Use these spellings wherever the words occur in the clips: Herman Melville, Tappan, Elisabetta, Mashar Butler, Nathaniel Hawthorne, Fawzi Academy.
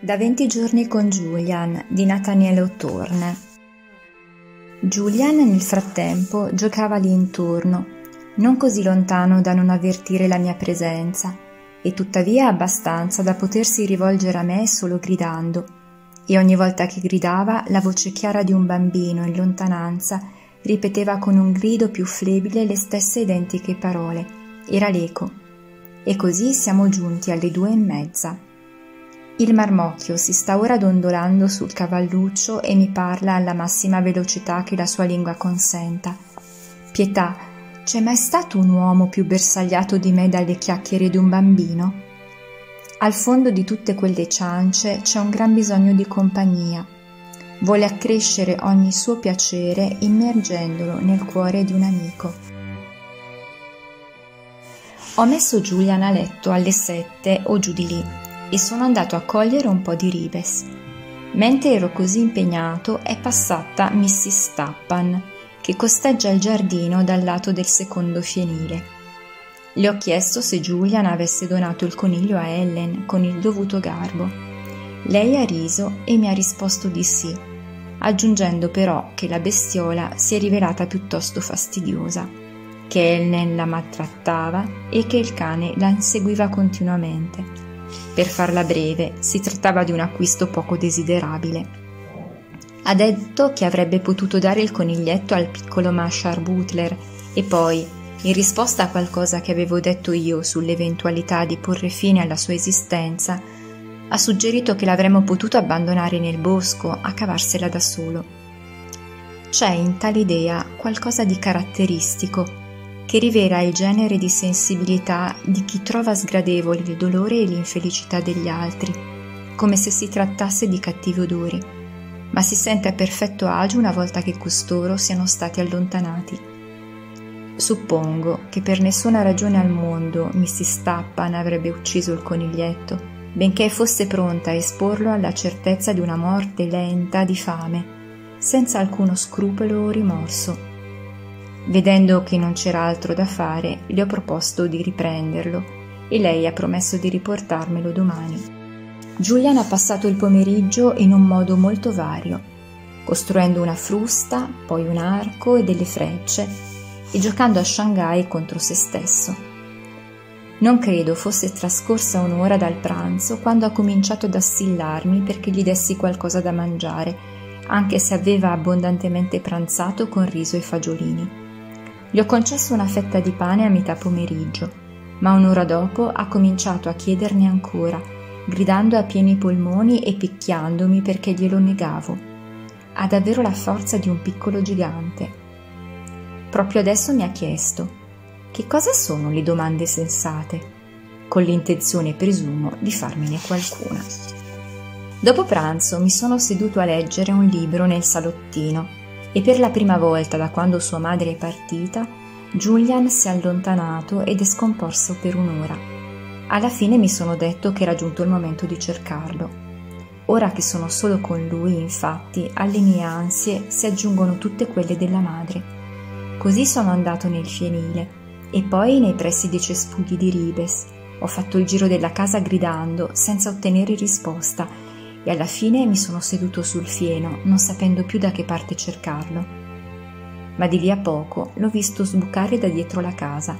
Da 20 giorni con Julian di Nathaniel Hawthorne. Julian nel frattempo giocava lì intorno, non così lontano da non avvertire la mia presenza, e tuttavia abbastanza da potersi rivolgere a me solo gridando, e ogni volta che gridava la voce chiara di un bambino in lontananza ripeteva con un grido più flebile le stesse identiche parole, era l'eco, e così siamo giunti alle 2:30. Il marmocchio si sta ora dondolando sul cavalluccio e mi parla alla massima velocità che la sua lingua consenta. Pietà, c'è mai stato un uomo più bersagliato di me dalle chiacchiere di un bambino? Al fondo di tutte quelle ciance c'è un gran bisogno di compagnia. Vuole accrescere ogni suo piacere immergendolo nel cuore di un amico. Ho messo Julian a letto alle 7 o giù di lì, e sono andato a cogliere un po' di ribes. Mentre ero così impegnato è passata Mrs. Tappan, che costeggia il giardino dal lato del secondo fienile. Le ho chiesto se Julian avesse donato il coniglio a Ellen con il dovuto garbo. Lei ha riso e mi ha risposto di sì, aggiungendo però che la bestiola si è rivelata piuttosto fastidiosa, che Ellen la maltrattava e che il cane la inseguiva continuamente. Per farla breve, si trattava di un acquisto poco desiderabile. Ha detto che avrebbe potuto dare il coniglietto al piccolo Mashar Butler e poi, in risposta a qualcosa che avevo detto io sull'eventualità di porre fine alla sua esistenza, ha suggerito che l'avremmo potuto abbandonare nel bosco a cavarsela da solo. C'è in tale idea qualcosa di caratteristico, che rivela il genere di sensibilità di chi trova sgradevoli il dolore e l'infelicità degli altri, come se si trattasse di cattivi odori, ma si sente a perfetto agio una volta che costoro siano stati allontanati. Suppongo che per nessuna ragione al mondo Mrs. Tappan avrebbe ucciso il coniglietto, benché fosse pronta a esporlo alla certezza di una morte lenta di fame, senza alcuno scrupolo o rimorso. Vedendo che non c'era altro da fare, le ho proposto di riprenderlo e lei ha promesso di riportarmelo domani. Julian ha passato il pomeriggio in un modo molto vario, costruendo una frusta, poi un arco e delle frecce, e giocando a Shanghai contro se stesso. Non credo fosse trascorsa un'ora dal pranzo quando ha cominciato ad assillarmi perché gli dessi qualcosa da mangiare, anche se aveva abbondantemente pranzato con riso e fagiolini. Gli ho concesso una fetta di pane a metà pomeriggio, ma un'ora dopo ha cominciato a chiederne ancora, gridando a pieni polmoni e picchiandomi perché glielo negavo. Ha davvero la forza di un piccolo gigante. Proprio adesso mi ha chiesto: che cosa sono le domande sensate? Con l'intenzione, presumo, di farmene qualcuna. Dopo pranzo mi sono seduto a leggere un libro nel salottino, e per la prima volta da quando sua madre è partita, Julian si è allontanato ed è scomparso per un'ora. Alla fine mi sono detto che era giunto il momento di cercarlo. Ora che sono solo con lui, infatti, alle mie ansie si aggiungono tutte quelle della madre. Così sono andato nel fienile e poi nei pressi dei cespugli di ribes. Ho fatto il giro della casa gridando, senza ottenere risposta, e alla fine mi sono seduto sul fieno, non sapendo più da che parte cercarlo. Ma di lì a poco l'ho visto sbucare da dietro la casa.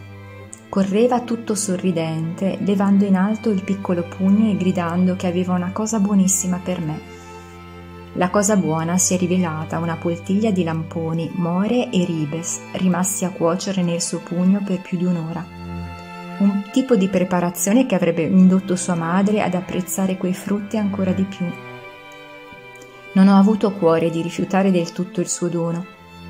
Correva tutto sorridente, levando in alto il piccolo pugno e gridando che aveva una cosa buonissima per me. La cosa buona si è rivelata una poltiglia di lamponi, more e ribes, rimasti a cuocere nel suo pugno per più di un'ora. Un tipo di preparazione che avrebbe indotto sua madre ad apprezzare quei frutti ancora di più. Non ho avuto cuore di rifiutare del tutto il suo dono,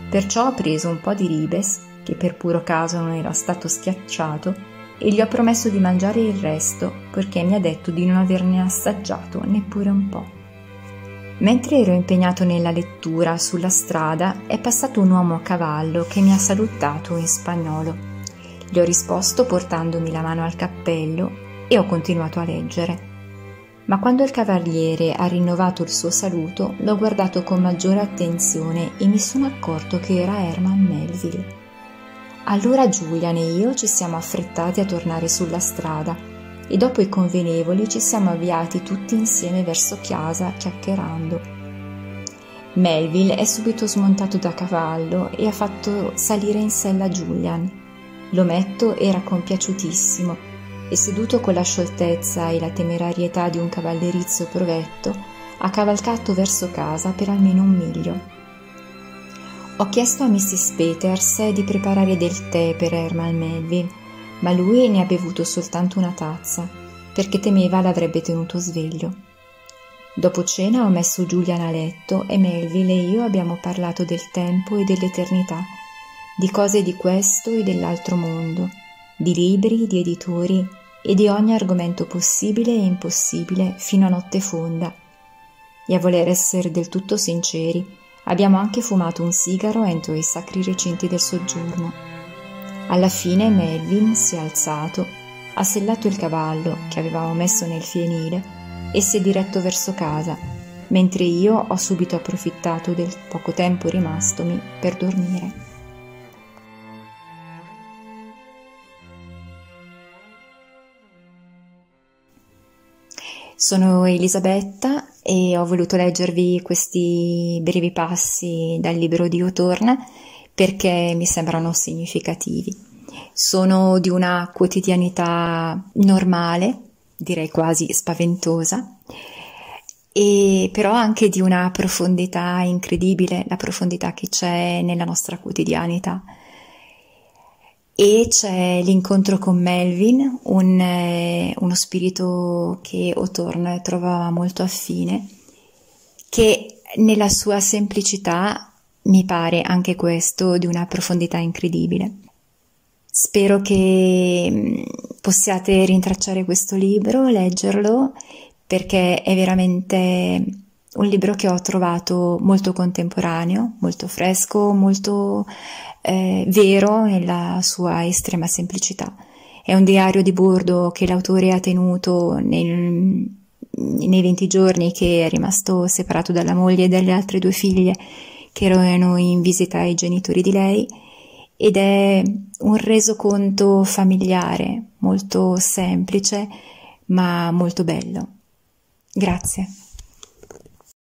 perciò ho preso un po' di ribes, che per puro caso non era stato schiacciato, e gli ho promesso di mangiare il resto, perché mi ha detto di non averne assaggiato neppure un po'. Mentre ero impegnato nella lettura sulla strada, è passato un uomo a cavallo che mi ha salutato in spagnolo. Gli ho risposto portandomi la mano al cappello e ho continuato a leggere. Ma quando il cavaliere ha rinnovato il suo saluto, l'ho guardato con maggiore attenzione e mi sono accorto che era Herman Melville. Allora Julian e io ci siamo affrettati a tornare sulla strada e dopo i convenevoli ci siamo avviati tutti insieme verso casa chiacchierando. Melville è subito smontato da cavallo e ha fatto salire in sella Julian. L'ometto era compiaciutissimo e, seduto con la scioltezza e la temerarietà di un cavallerizzo provetto, ha cavalcato verso casa per almeno 1 miglio. Ho chiesto a Mrs. Peters di preparare del tè per Herman Melville, ma lui ne ha bevuto soltanto una tazza, perché temeva l'avrebbe tenuto sveglio. Dopo cena ho messo Julian a letto e Melville e io abbiamo parlato del tempo e dell'eternità, di cose di questo e dell'altro mondo, di libri, di editori e di ogni argomento possibile e impossibile fino a notte fonda. E a voler essere del tutto sinceri, abbiamo anche fumato un sigaro entro i sacri recinti del soggiorno. Alla fine Melville si è alzato, ha sellato il cavallo che avevamo messo nel fienile e si è diretto verso casa, mentre io ho subito approfittato del poco tempo rimastomi per dormire. Sono Elisabetta e ho voluto leggervi questi brevi passi dal libro di Hawthorne perché mi sembrano significativi. Sono di una quotidianità normale, direi quasi spaventosa, e però anche di una profondità incredibile, la profondità che c'è nella nostra quotidianità. E c'è l'incontro con Melville, uno spirito che Hawthorne trovava molto affine, che nella sua semplicità mi pare anche questo di una profondità incredibile. Spero che possiate rintracciare questo libro, leggerlo, perché è veramente un libro che ho trovato molto contemporaneo, molto fresco, molto vero nella sua estrema semplicità. È un diario di bordo che l'autore ha tenuto nei 20 giorni che è rimasto separato dalla moglie e dalle altre 2 figlie che erano in visita ai genitori di lei, ed è un resoconto familiare, molto semplice, ma molto bello. Grazie.